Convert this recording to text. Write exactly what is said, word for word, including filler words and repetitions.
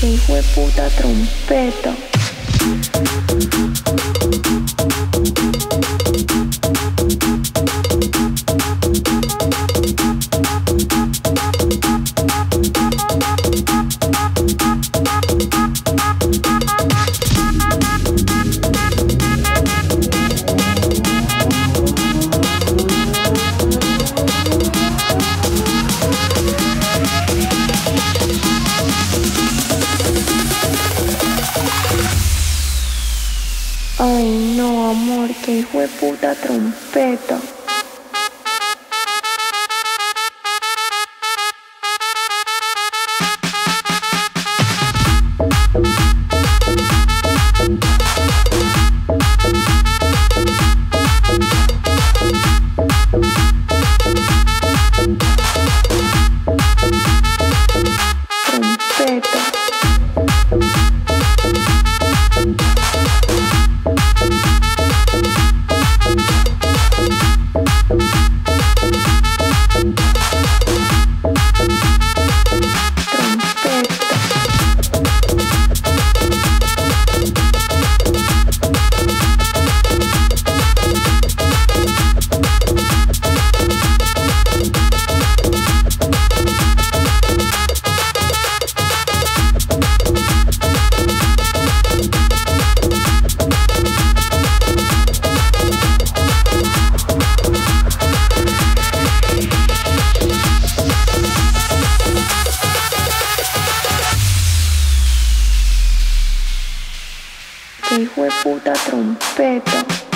que hijueputa trompeta. Ay no, amor, que hijueputa trompeta. Que hijueputa trompeta.